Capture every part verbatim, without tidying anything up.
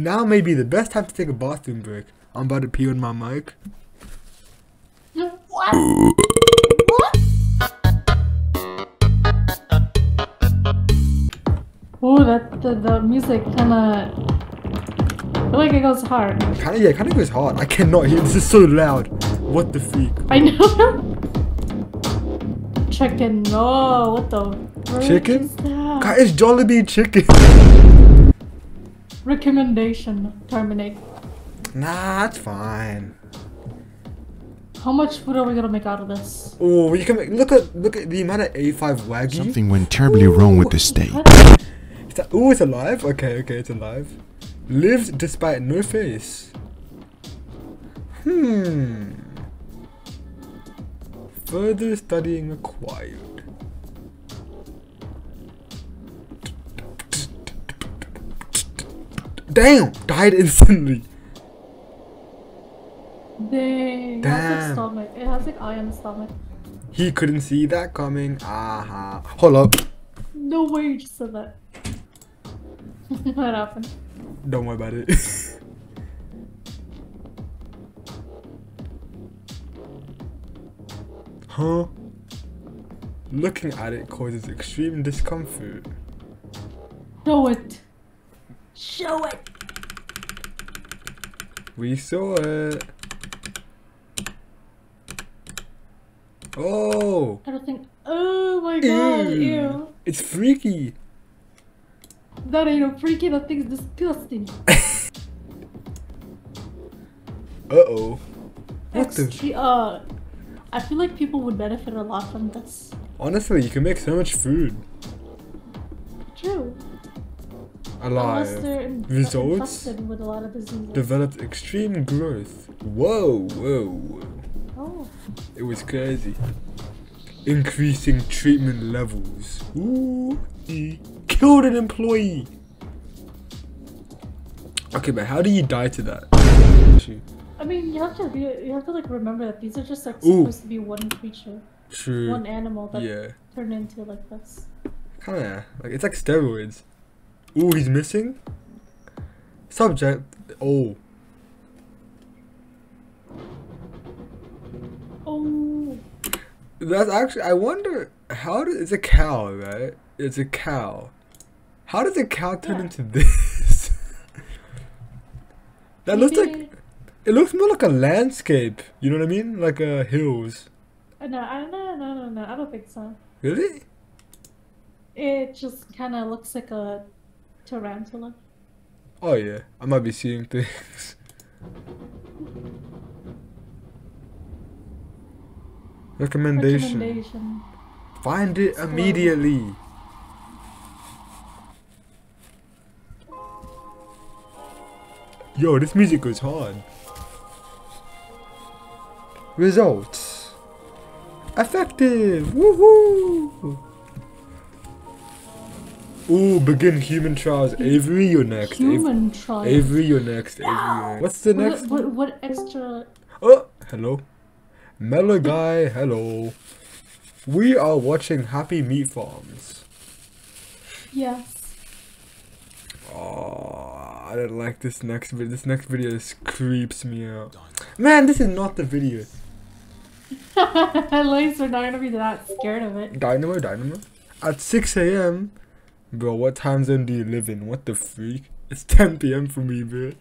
Now may be the best time to take a bathroom break. I'm about to pee on my mic. What? What? Ooh, that the, the music kinda... I feel like it goes hard. Kinda, yeah, kinda goes hard. I cannot hear, this is so loud. What the freak? I know. Chicken, no, what the... Chicken? Is that? God, it's Jollibee chicken. Recommendation, terminate. Nah, it's fine. How much food are we gonna make out of this? Oh, you can make, look at look at the amount of A five wagyu. Something went terribly Ooh, wrong with the steak. Oh, it's alive? Okay, okay, it's alive. Lives despite no face. Hmm. Further studying required. Damn! Died instantly. Dang. Damn. It has like stomach. It has like iron stomach. He couldn't see that coming. Aha. Uh-huh. Hold up. No way you just said that. What happened? Don't worry about it. Huh? Looking at it causes extreme discomfort. Show it. Show it! We saw it! Oh! I don't think- Oh my god, ew! ew. It's freaky! That ain't no freaky, that thing's disgusting! Uh-oh! What the- uh, I feel like people would benefit a lot from this. Honestly, you can make so much food. True. Alive. Results with a lot of developed extreme growth. Whoa, whoa. Oh. It was crazy. Increasing treatment levels. Ooh. He killed an employee. Okay, but how do you die to that? I mean, you have to be, you have to like remember that these are just like supposed Ooh. to be one creature. True. One animal that yeah. turned into like this. Kinda. Like it's like steroids. Ooh, he's missing? Subject. Oh. Oh. That's actually, I wonder, how does, it's a cow, right? It's a cow. How does a cow turn yeah. into this? That Maybe. looks like, it looks more like a landscape. You know what I mean? Like uh, hills. No, I, no, no, no, no, I don't think so. Really? It just kind of looks like a... tarantula. Oh yeah, I might be seeing things. Recommendation. Recommendation. Find it Scroll. immediately. Yo, this music goes hard. Results. Effective. Woohoo! Ooh, begin human trials. Avery, you're next. Human Avery, trials. Avery, you're next. Avery, you're next. What's the what, next? What, what extra? Oh, hello. Mellow guy, hello. We are watching Happy Meat Farms. Yes. Oh, I don't like this next video. This next video just creeps me out. Man, this is not the video. At least we're not gonna be that scared of it. Dynamo, dynamo. At six A M Bro, what time zone do you live in? What the freak? It's ten P M for me, bro.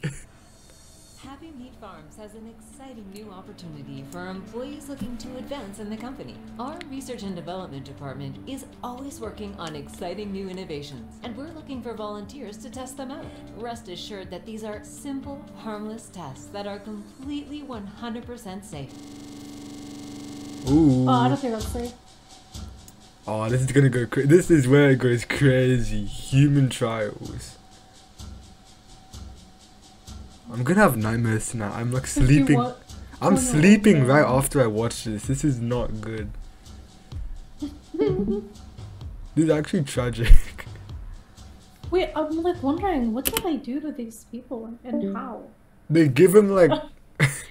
Happy Meat Farms has an exciting new opportunity for employees looking to advance in the company. Our research and development department is always working on exciting new innovations, and we're looking for volunteers to test them out. Rest assured that these are simple, harmless tests that are completely one hundred percent safe. Ooh. Oh, I don't think that's safe. Oh, this is gonna go crazy. This is where it goes crazy. Human trials. I'm gonna have nightmares tonight. I'm like sleeping. I'm sleeping right after I watch this. This is not good. This is actually tragic. Wait, I'm like wondering, what did I do to these people and how? They give him like...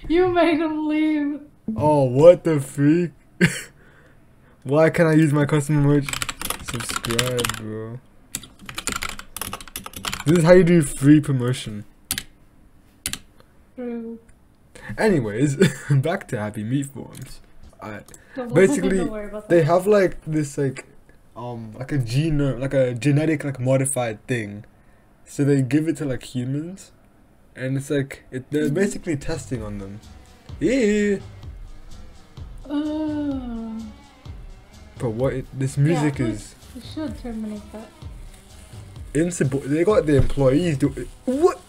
You made him leave. Oh, what the freak? Why can't I use my custom merch? Subscribe, bro. This is how you do free promotion. Anyways, back to Happy Meat Farms. I, basically, they have like this like um like a genome, like a genetic like modified thing, so they give it to like humans, and it's like it, they're basically testing on them. Yeah. Uh, but what it, this music yeah, is? We should terminate that. Insub. They got the employees do it. What?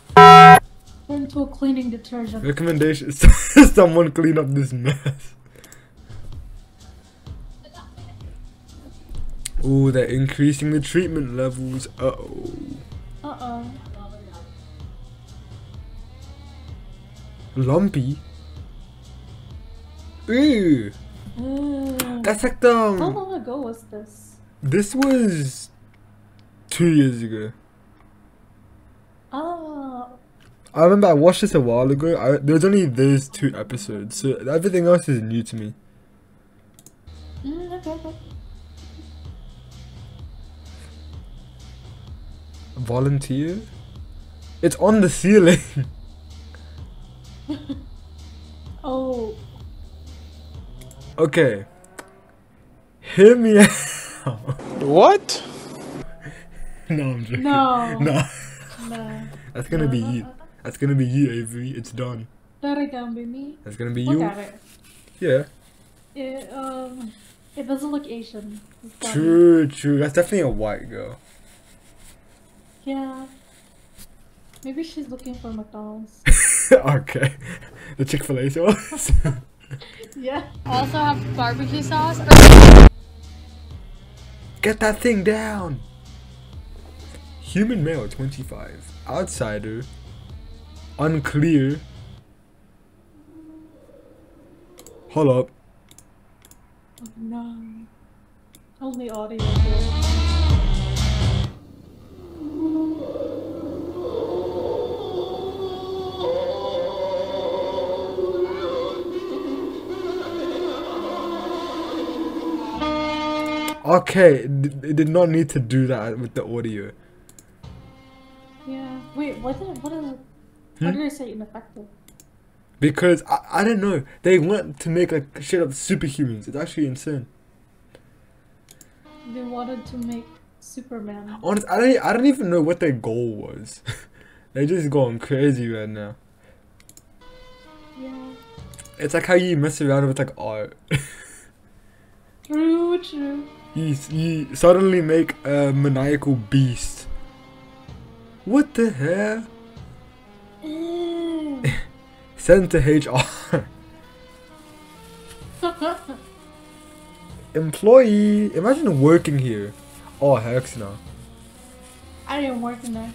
Dental cleaning detergent. Recommendation: someone clean up this mess. Ooh, they're increasing the treatment levels. Uh oh. Uh oh. Lumpy. Ooh. Mm. That's like the. Um, How long ago was this? This was two years ago. Oh. I remember I watched this a while ago. I, there was only those two episodes, so everything else is new to me. Mm, okay, okay. Volunteer? It's on the ceiling. Oh. Okay. Hear me out. What? No, I'm joking. No. No. No. That's gonna no. be you. That's gonna be you, Avery. It's done. That it can't be me. That's gonna be look you. At it. Yeah. It um, it doesn't look Asian. True, true. That's definitely a white girl. Yeah. Maybe she's looking for McDonald's. Okay. The Chick-fil-A sauce. Yeah. I also have barbecue sauce. Get that thing down. Human male, twenty-five. Outsider. Unclear. Hold up. Oh no. Only audio. Okay, it did not need to do that with the audio. Yeah. Wait, what did what is hmm? Why did I say ineffective? Because I I don't know. They want to make like shit up superhumans. It's actually insane. They wanted to make Superman. Honest, I don't I don't even know what their goal was. They're just going crazy right now. Yeah. It's like how you mess around with like art. True, true. You, you suddenly make a maniacal beast. What the hell? Mm. Send to H R. Employee, imagine working here. Oh, heck no. I didn't work in there.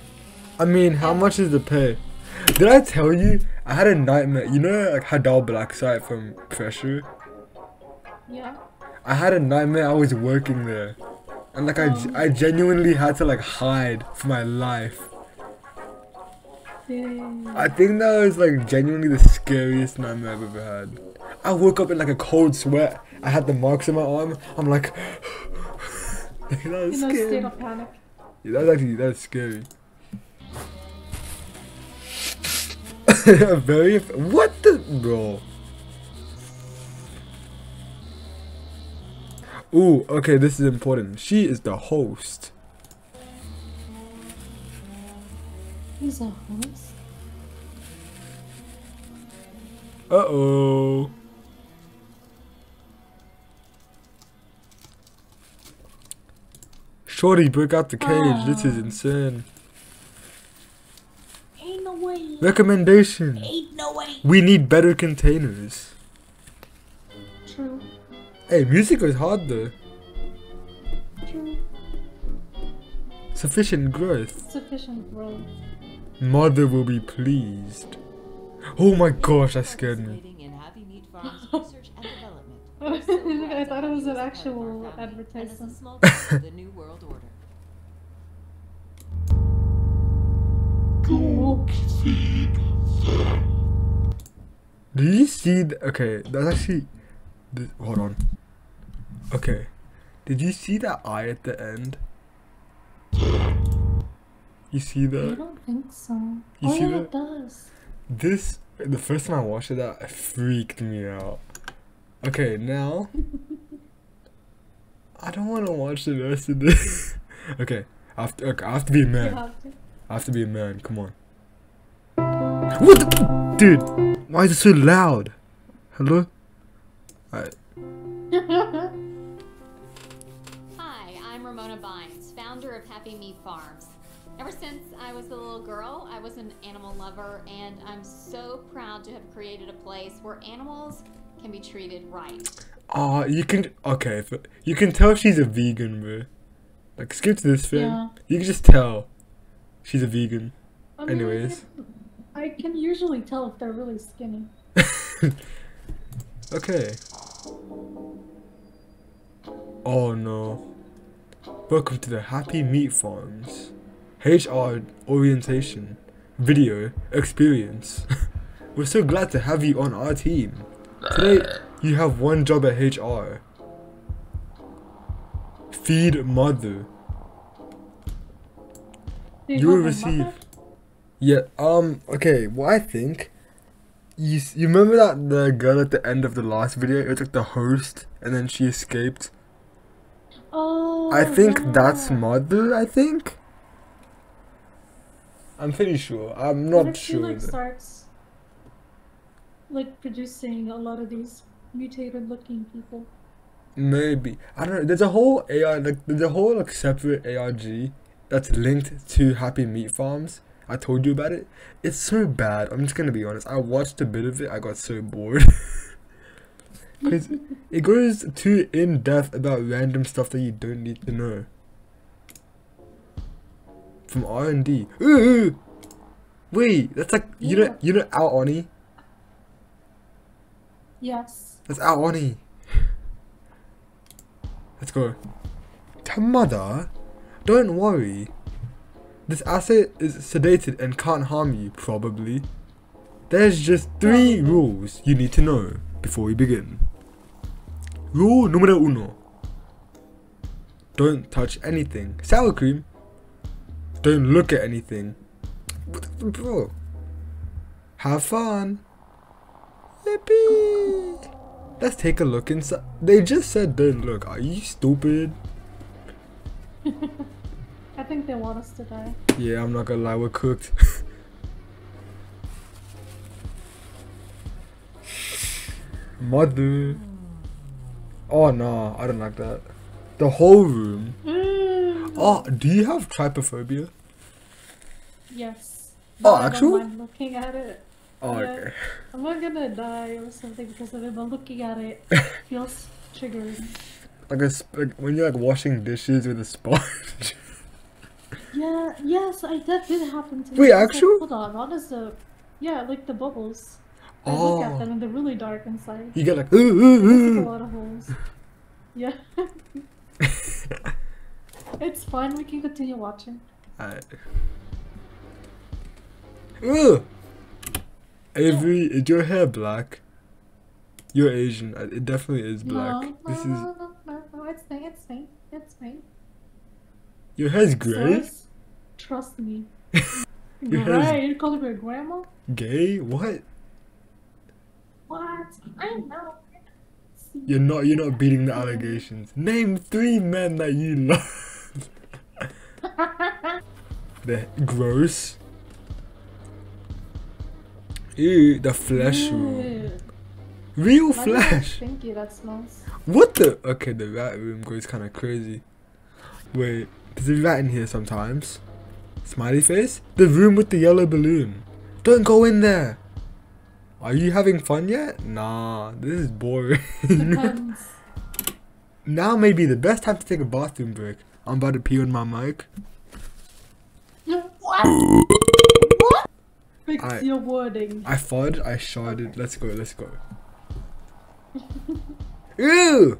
I mean, how much is the pay? Did I tell you? I had a nightmare. You know, like Hidal Blackside from Pressure? Yeah. I had a nightmare I was working there. And like, um, I, I genuinely had to like hide for my life. Dang. I think that was like genuinely the scariest nightmare I've ever had. I woke up in like a cold sweat. I had the marks on my arm. I'm like, that was scary. In a state of panic. Yeah, that was actually, that was scary. Very, what the, bro? Ooh, okay, this is important. She is the host. Who's the host? Uh-oh. Shorty, break out the cage. Oh. This is insane. Ain't no way. Recommendation. Ain't no way. We need better containers. True. Hey, music was hard though. True. Sufficient growth. Sufficient growth. Mother will be pleased. Oh my gosh, that scared me. I thought it was an actual advertisement. Cook feed them. Do you see? Th okay, that's actually. Th hold on. Okay, did you see that eye at the end? You see that? I don't think so. You oh see yeah, that? It does. This The first time I watched it, that freaked me out. Okay, now I don't want to watch the rest of this. Okay, I have to, okay, I have to be a man. Have to. I have to be a man. Come on. What the, dude? Why is it so loud? Hello. Alright. Hi, I'm Ramona Bynes, founder of Happy Meat Farms. Ever since I was a little girl, I was an animal lover, and I'm so proud to have created a place where animals can be treated right. Ah, uh, you can. Okay, you can tell she's a vegan, bro. Like, skip to this thing. Yeah. You can just tell she's a vegan. I mean, anyways. I can, I can usually tell if they're really skinny. Okay. Oh no. Welcome to the Happy Meat Farms. H R orientation, video, experience. We're so glad to have you on our team. Today, you have one job at H R. Feed mother. You, you will receive... Mother? Yeah, um, okay, well I think... You, you remember that the girl at the end of the last video? It was like the host, and then she escaped. Oh, I think yeah. that's mother, I think? I'm pretty sure. I'm not what if sure. She, like, starts like producing a lot of these mutated-looking people. Maybe, I don't know. There's a whole A R, like there's a whole like separate A R G that's linked to Happy Meat Farms. I told you about it. It's so bad. I'm just gonna be honest. I watched a bit of it. I got so bored. Cause it goes too in depth about random stuff that you don't need to know. From R and D. Ooh, wait, that's like you yeah. know you know Al Oni. Yes. That's Al Oni. Let's go. To mother, don't worry. This asset is sedated and can't harm you, probably. There's just three yeah. rules you need to know before we begin. Rule numero uno. Don't touch anything. Sour cream. Don't look at anything. Bro. Have fun. Yippee. Let's take a look inside. They just said don't look. Are you stupid? I think they want us to die. Yeah, I'm not gonna lie. We're cooked. Mother. Oh, no. I don't like that. The whole room. Oh, do you have trypophobia? Yes. Oh, actually? I'm looking at it. Oh, yeah. Okay. I'm not gonna die or something because of it, but looking at it feels triggering. Like, a like when you're like washing dishes with a sponge. Yeah, yes, I, that did happen to me. Wait, actually? Like, hold on, what is the... Yeah, like the bubbles. I oh. look at them and they're really dark inside. You get like... Ooh, ooh, ooh. Like a lot of holes. Yeah. It's fine, we can continue watching. Alright. Ugh! Avery, is your hair black? You're Asian. It definitely is black. No, this no, is... no, no, no, it's me, it's me, it's me. Your hair's grey? Sirs, trust me. Your hair's... You called me your grandma? Gay? What? What? I know. You're not, you're not beating the allegations. Name three men that you love. They're gross. Ew, the flesh room. Real Why flesh. Stinky, that smells. What the? Okay, the rat room goes kind of crazy. Wait, there's a rat in here sometimes. Smiley face. The room with the yellow balloon. Don't go in there. Are you having fun yet? Nah, this is boring. Depends. Now may be the best time to take a bathroom break. I'm about to pee on my mic. What? What? Fix I, your wording. I farted, I sharded. Let's go, let's go. Ew!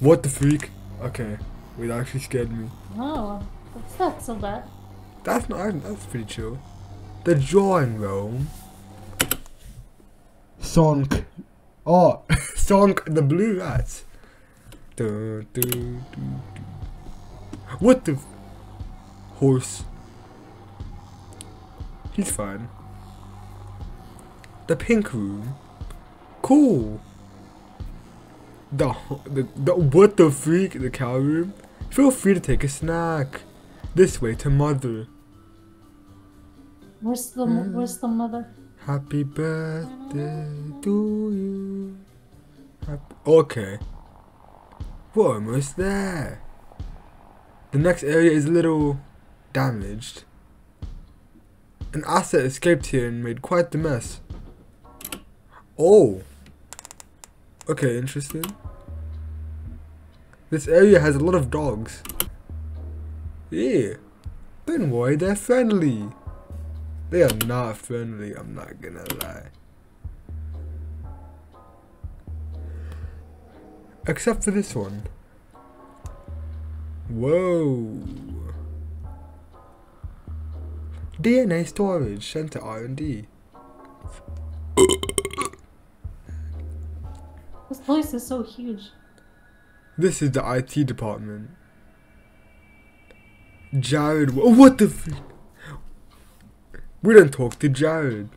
What the freak? Okay, wait, that actually scared me. Oh, that's not so bad. That's not, that's pretty chill. The drawing room. Sonk. Oh, Sonk the blue rats. Do, do, do, do. What the f horse? He's fine. The pink room. Cool. The, the, the what the freak? The cow room. Feel free to take a snack. This way to mother. Where's the mm. Where's the mother? Happy birthday to you. Happy, okay. We're almost there. The next area is a little damaged. An asset escaped here and made quite the mess. Oh. Okay, interesting. This area has a lot of dogs. Yeah. Don't worry, they're friendly. They are not friendly, I'm not gonna lie. Except for this one. Whoa. D N A storage sent to R and D. This place is so huge. This is the I T department. Jared, what the f- We don't talk to Jared.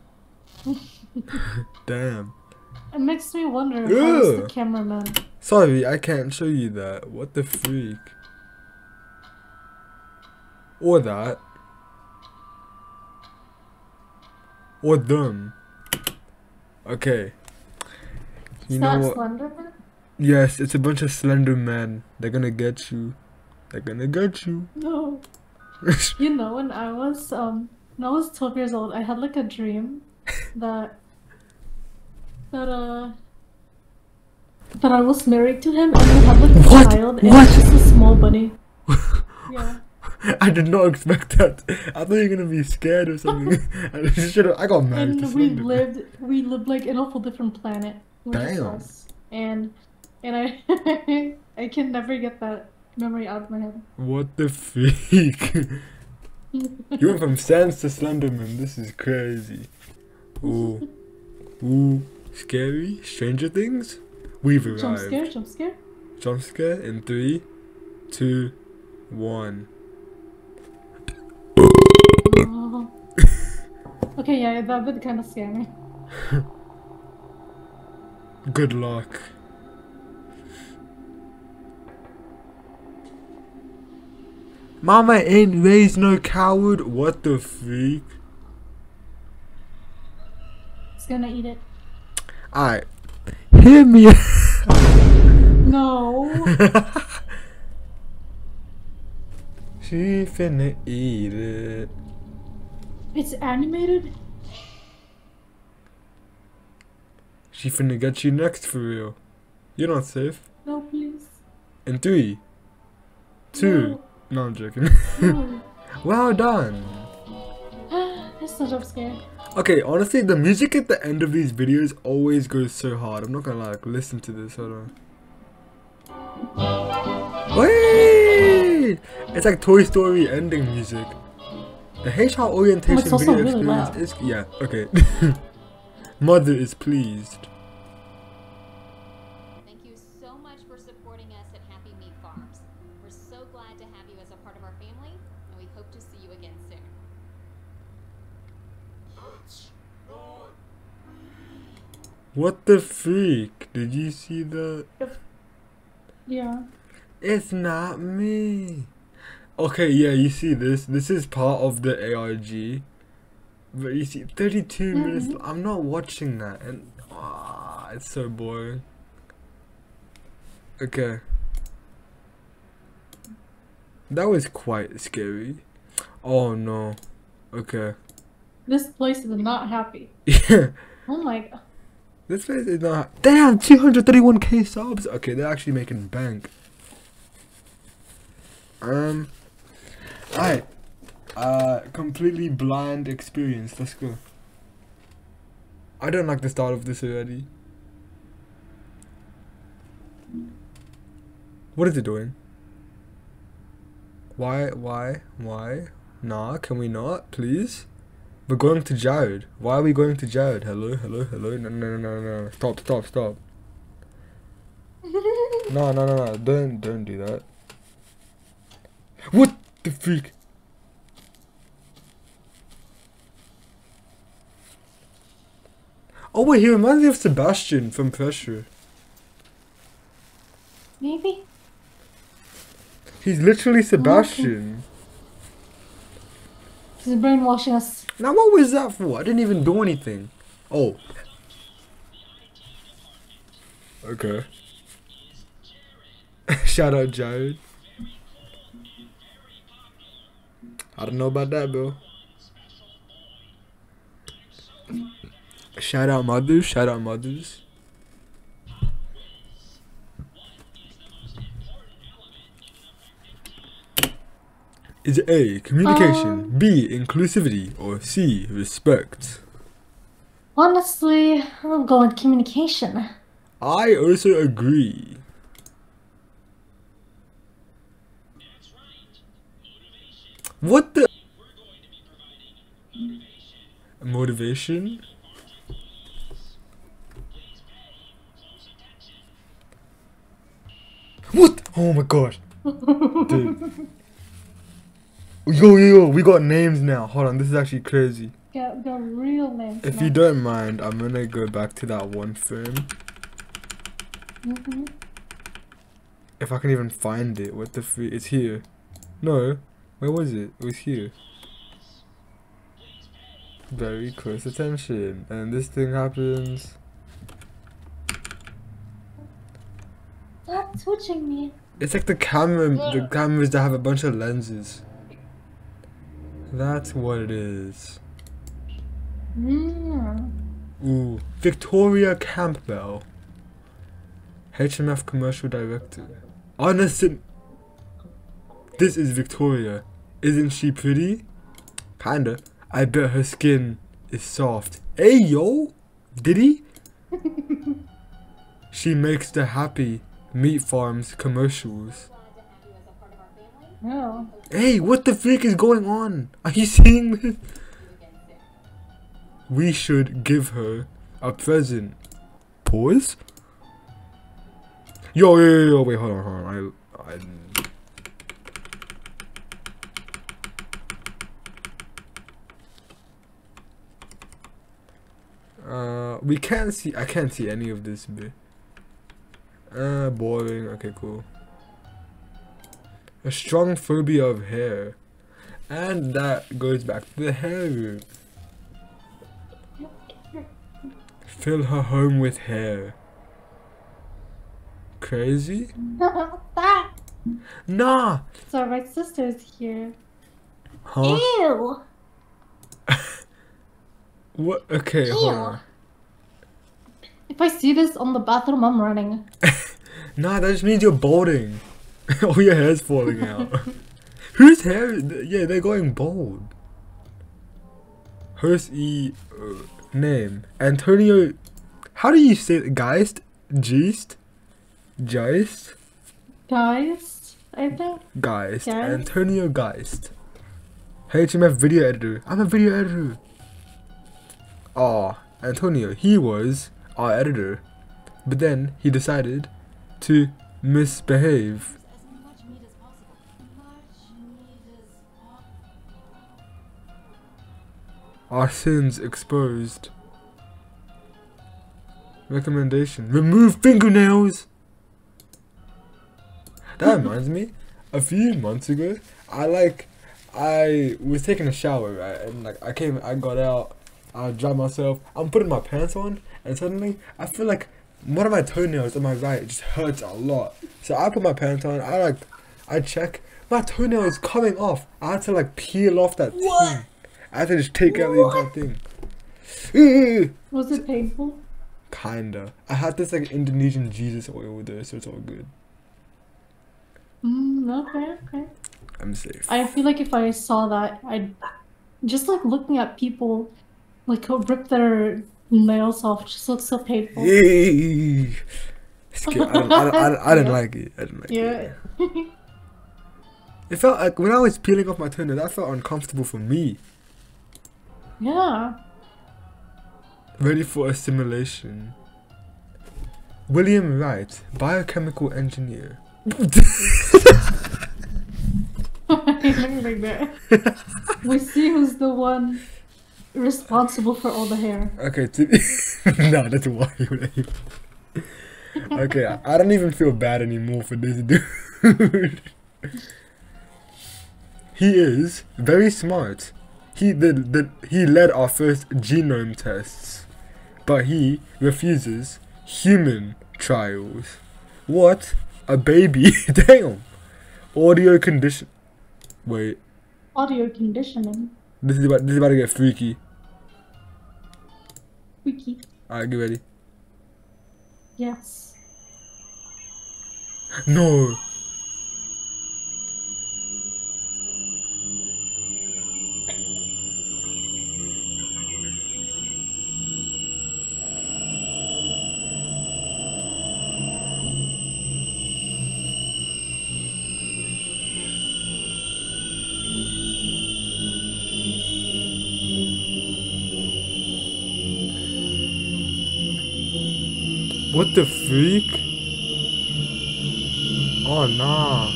Damn. It makes me wonder if I was the cameraman. Sorry, I can't show you that. What the freak? Or that. Or them. Okay. You know what? Slender? Yes, it's a bunch of slender men. They're gonna get you. They're gonna get you. No. You know, when I was um when I was twelve years old, I had like a dream that that uh that I was married to him and we had like a what? child and what? It's just a small bunny. Yeah. I did not expect that. I thought you were gonna be scared or something. I just should have. I got mad. And we lived, we lived like in a whole different planet. Damn. And and I I can never get that memory out of my head. What the freak? You went from Sans to Slenderman. This is crazy. Ooh, ooh, scary. Stranger Things. We've arrived. Jump scare. Jump scare. Jump scare in three, two, one. Okay, yeah, that would kind of scare me. Good luck. Mama ain't raised no coward. What the freak? It's gonna eat it. Alright. Hear me. No. She finna eat it. It's animated? She finna get you next for real. You're not safe. No, please. In three. Two. No, no I'm joking. No. Well done. That's so jump scare. Okay, honestly, the music at the end of these videos always goes so hard. I'm not gonna like listen to this. Hold on. Wait! It's like Toy Story ending music. The H R orientation oh, video really experience loud. is yeah okay. Mother is pleased. Thank you so much for supporting us at Happy Meat Farms. We're so glad to have you as a part of our family, and we hope to see you again soon. What the freak? Did you see that? Yeah. It's not me. Okay, yeah, you see this. This is part of the A R G. But you see, thirty-two mm-hmm. minutes. I'm not watching that. And ah, it's so boring. Okay. That was quite scary. Oh, no. Okay. This place is not happy. Yeah. Oh, my God. This place is not. Damn, two hundred thirty-one K subs. Okay, they're actually making bank. Um... Alright, uh, completely blind experience, let's go. I don't like the start of this already. What is it doing? Why, why, why? Nah, can we not, please? We're going to Jared. Why are we going to Jared? Hello, hello, hello, no, no, no, no, no, stop, stop, stop. No, no, no, no, don't, don't do that. What the freak? Oh wait, he reminds me of Sebastian from Pressure. Maybe? He's literally Sebastian. Oh, okay. He's brainwashing us. Now what was that for? I didn't even do anything. Oh. Okay. Shout out Jared. I don't know about that, bro. Shout out mothers, shout out mothers. Is it A, communication, um, B, inclusivity, or C, respect? Honestly, I'll go with communication. I also agree. That's right. Motivation. What the? We're going to be providing motivation. Motivation? What? Oh my gosh. Dude. Yo, yo, we got names now. Hold on, this is actually crazy. Yeah, the real names. If now. You don't mind, I'm gonna go back to that one firm. Mm-hmm. If I can even find it, what the free? It's here. No, where was it? It was here. Very close attention, and this thing happens. Stop switching me. It's like the camera, yeah. The cameras that have a bunch of lenses. That's what it is. Mm. Ooh, Victoria Campbell, H M F commercial director. Honestly, this is Victoria. Isn't she pretty? Kinda. I bet her skin is soft. Hey yo, did he? She makes the Happy Meat Farms commercials. No. Hey, what the freak is going on? Are you seeing this? We should give her a present. Pause? Yo, yo, yo, yo, wait, hold on, hold on. I, I... Uh, we can't see, I can't see any of this bit. Uh, boring, okay, cool. A strong phobia of hair, and that goes back to the hair root. Fill her home with hair. Crazy? Nah. So my sister's here. Huh? Ew. What? Okay, ew. Hold on. If I see this on the bathroom, I'm running. Nah, that just means you're balding. Oh, your hair's falling out. Whose hair? Yeah, they're going bald. Hers E uh, name Antonio. How do you say it? Geist? Geist? Geist? Geist? I think. Geist. Geist. Antonio Geist. H M F video editor. I'm a video editor. Ah, oh, Antonio. He was our editor, but then he decided to misbehave. Our sins exposed. Recommendation. Remove fingernails! That reminds me, a few months ago, I like, I was taking a shower, right? And like, I came, I got out, I dried myself, I'm putting my pants on, and suddenly, I feel like one of my toenails on my right just hurts a lot. So I put my pants on, I like, I check, my toenail is coming off. I had to like peel off that what? Thing. I had to just take out the entire thing. Was it painful? Kinda. I had this like Indonesian Jesus oil there, so it's all good. Mm, okay, okay. I'm safe. I feel like if I saw that, I'd just like looking at people like who rip their nails off just looks so painful. Yay! I don't, I don't, I don't, I don't yeah. like it. I don't like yeah. it. Yeah. It felt like when I was peeling off my toenail, that felt uncomfortable for me. Yeah. Ready for assimilation. William Wright, biochemical engineer. I like that. We see who's the one. responsible for all the hair. Okay, to no, that's why. Okay, I don't even feel bad anymore for this dude. He is very smart. He did, did he led our first genome tests, but he refuses human trials. What a baby! Damn. Audio condition. Wait. Audio conditioning. This is about. This is about to get freaky. Freaky. Alright, get ready. Yes. No. What the freak? Oh nah.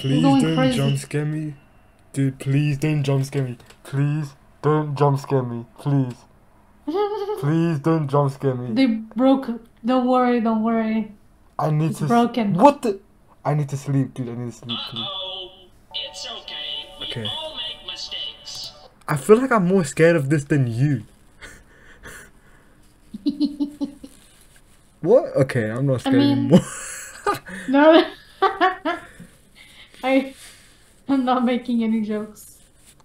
Please don't crazy. jump scare me. Dude, please don't jump scare me. Please don't jump scare me. Please. Please don't jump scare me. They broke. Don't worry, don't worry. I need it's to broken. What the? I need to sleep, dude. I need to sleep, please. Uh-oh. It's okay. We okay. all make mistakes. I feel like I'm more scared of this than you. What? Okay, I'm not scared I mean, anymore. No, I, I'm not making any jokes.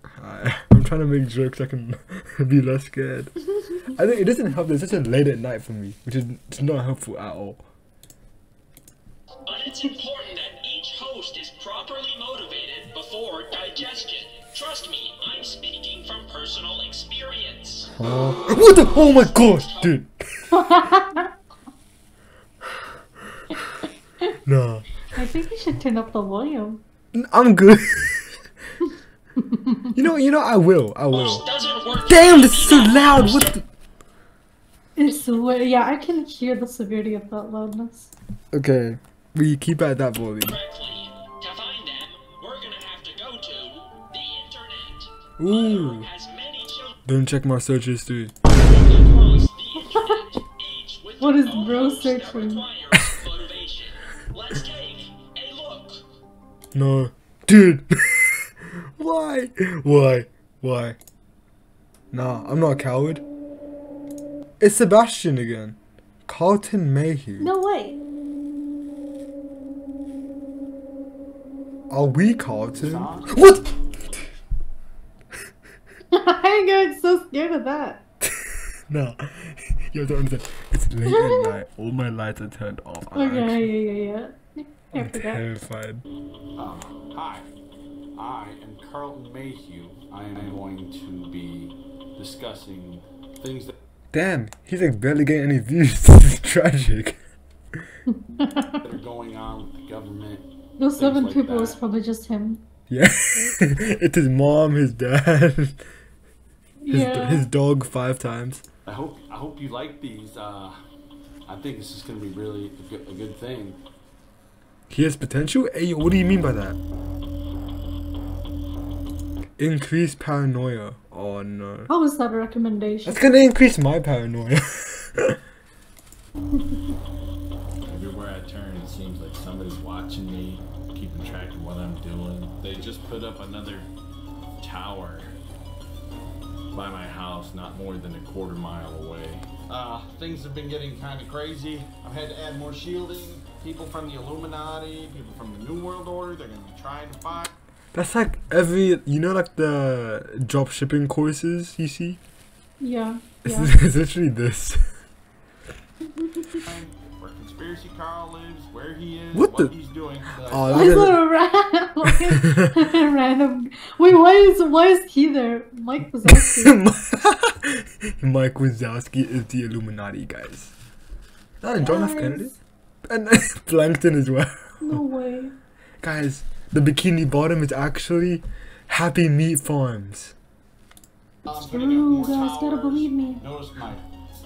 I, I'm trying to make jokes so I can be less scared. I think it doesn't help. It's such a late at night for me, which is it's not helpful at all. But it's important that each host is properly motivated before digestion. Trust me, I'm speaking from personal experience. Huh? What the? Oh my gosh, dude! No. I think you should turn up the volume. I'm good. you know, you know, I will, I will. Damn, this is so loud. What? The... It's weird. Yeah, I can hear the severity of that loudness. Okay, we keep at that volume. Ooh. Don't check my search history. What is bro searching? Let's take a look. No. Dude. Why? Why? Why? Nah, I'm not a coward. It's Sebastian again. Carlton Mayhew. No way. Are we Carlton? Nah. What? I'm getting so scared of that. No, you don't understand. It's late at night. All my lights are turned off. I okay, actually, yeah, yeah, yeah. I I'm terrified. Um, hi, I am Carlton Mayhew. I am going to be discussing things that. Damn, he's like barely getting any views. This is tragic. That are going on with the government. Those seven like people that. was probably just him. Yeah, it's his mom, his dad. His, yeah. his dog five times. I hope I hope you like these. Uh, I think this is gonna be really a good, a good thing. He has potential. Hey, what do you mean by that? Increased paranoia. Oh no. How is that a recommendation? That's gonna increase my paranoia. Everywhere I turn, it seems like somebody's watching me, keeping track of what I'm doing. They just put up another tower by my house, not more than a quarter mile away. Uh, things have been getting kind of crazy. I've had to add more shielding. People from the Illuminati, people from the New World Order, they're gonna be trying to find. That's like every, you know, like the drop shipping courses you see? Yeah. It's, yeah. It's literally this. Where Conspiracy Carl lives, where he is, what, what the? he's doing. So oh, is that a random, random. Wait, why is why is he there? Mike Wazowski. Mike Wazowski is the Illuminati, guys. Not yes. John F. Kennedy, and Plankton as well. No way. Guys, the Bikini Bottom is actually Happy Meat Farms. It's true, guys. Gotta believe me. Notice my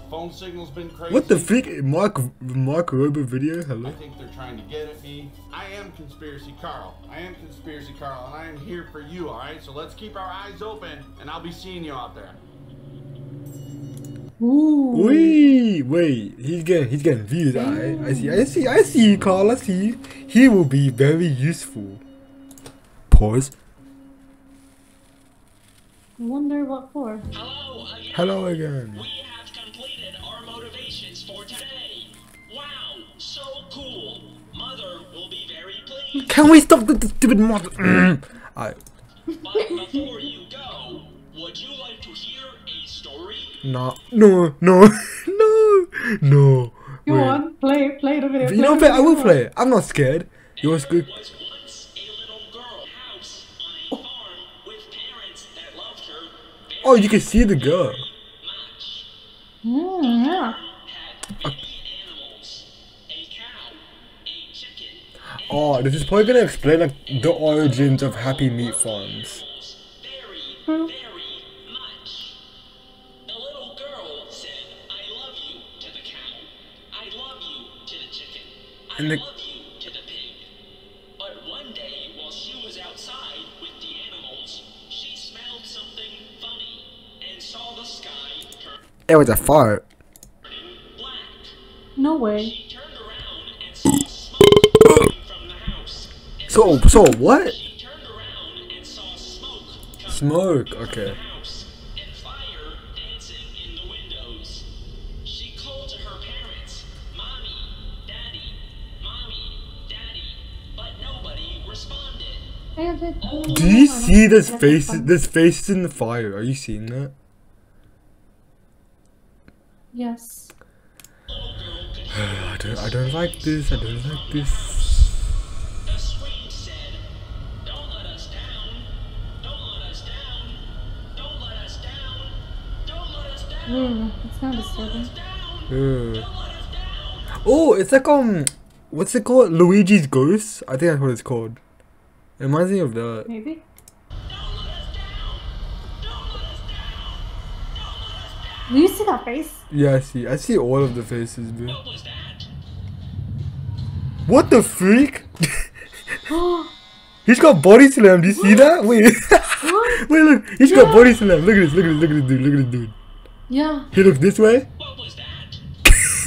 Phone signal's been crazy. What the freak? Mark Mark Rober video? Hello? I think they're trying to get at me. I am Conspiracy Carl. I am Conspiracy Carl, and I am here for you, alright? So let's keep our eyes open, and I'll be seeing you out there. Ooh. Wait, wait, he's getting he's getting views, alright? I see, I see, I see you, Carl, I see you. He will be very useful. Pause. Wonder what for. Hello again. Hello again. We have completed our motivations for today. Wow, so cool. Mother will be very pleased. Can we stop with the stupid mother? Alright. But before you go, would you like to hear a story? No, no, no, no, no. Go Wait. on, play, play the video. Play you know, play, I will play it. I'm not scared. You're good. Oh, you can see the girl. Mm, yeah. uh, oh, this is probably gonna explain like the origins of Happy Meat Farms. Hmm. And the It was a fart. No way. So, so what? Smoke, okay. Do you see this face? This face is in the fire. Are you seeing that? Yes. I don't, I don't like this, I don't like this. The screen said, "Don't let us down, don't let us down, don't let us down, don't let us down." It's not disturbing. Oh, it's like, um, what's it called? Luigi's Ghost? I think that's what it's called. It reminds me of that. Maybe. Don't let us down, don't let us down, don't let us down. Do you see that face? Yeah, I see. I see all of the faces, dude. What was that? What the freak? He's got body slam. Do you see that? Wait. Wait, look. He's yeah. got body slam. Look at this. Look at this. Look at this dude. Look at this dude. Yeah. He looks this way. What was that?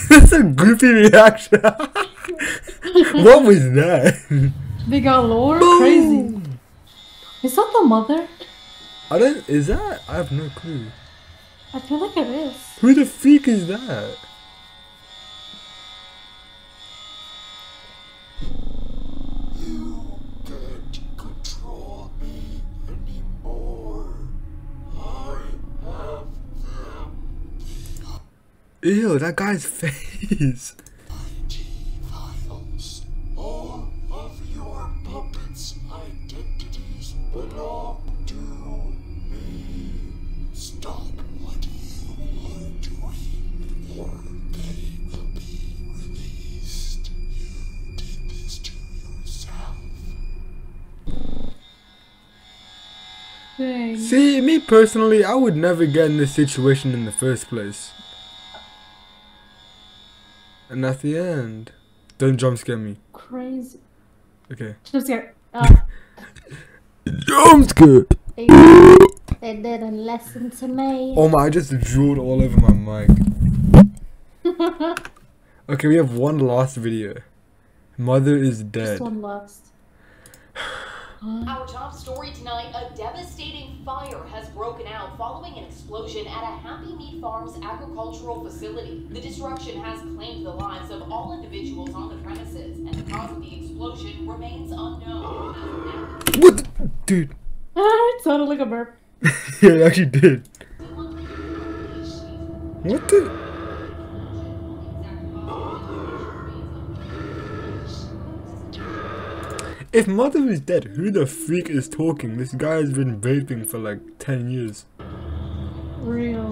That's a goofy reaction. What was that? They got lower. Boom. Crazy. Is that the mother? I don't. Is that? I have no clue. I feel like it is. Who the freak is that? You can't control me anymore. I have them. Ew, that guy's face. I D files. All of your puppets' identities belong to me. Stop. Dang. See, me personally, I would never get in this situation in the first place. And at the end, don't jump scare me. Crazy. Okay. Jump scare. Uh, jump scare. They, they didn't listen to me. Oh my! I just drooled all over my mic. Okay, we have one last video. Mother is dead. Just one last. Our top story tonight, a devastating fire has broken out following an explosion at a Happy Meat Farms agricultural facility. The destruction has claimed the lives of all individuals on the premises, and the cause of the explosion remains unknown. What the? Dude. It sounded like a burp. Yeah, it actually did. What the? If mother is dead, who the freak is talking? This guy has been vaping for like ten years. Real.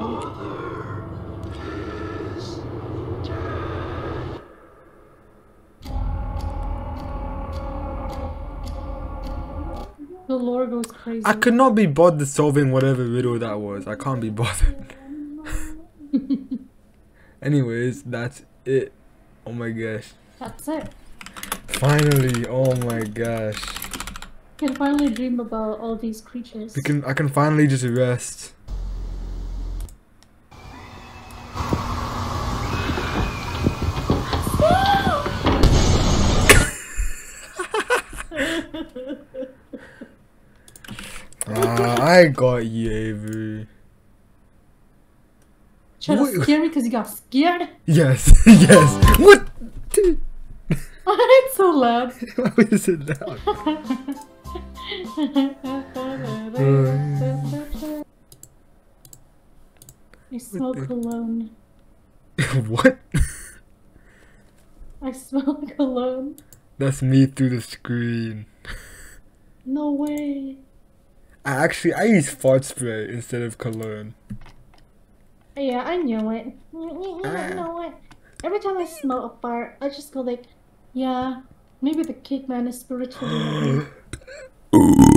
The lore goes crazy. I could not be bothered solving whatever riddle that was. I can't be bothered. Anyways, that's it. Oh my gosh. That's it. Finally, oh my gosh. I can finally dream about all these creatures. We can, I can finally just rest. Ah, I got you, Avery. Try to scare me because you got scared? Yes, yes. What? Dude. Why is it so loud? Why is it loud? I smell cologne. What? I smell cologne. That's me through the screen. No way. I actually I use fart spray instead of cologne. Yeah, I knew it. I know it. Every time I smell a fart, I just go like, yeah, maybe the caveman is spiritually. Ooh.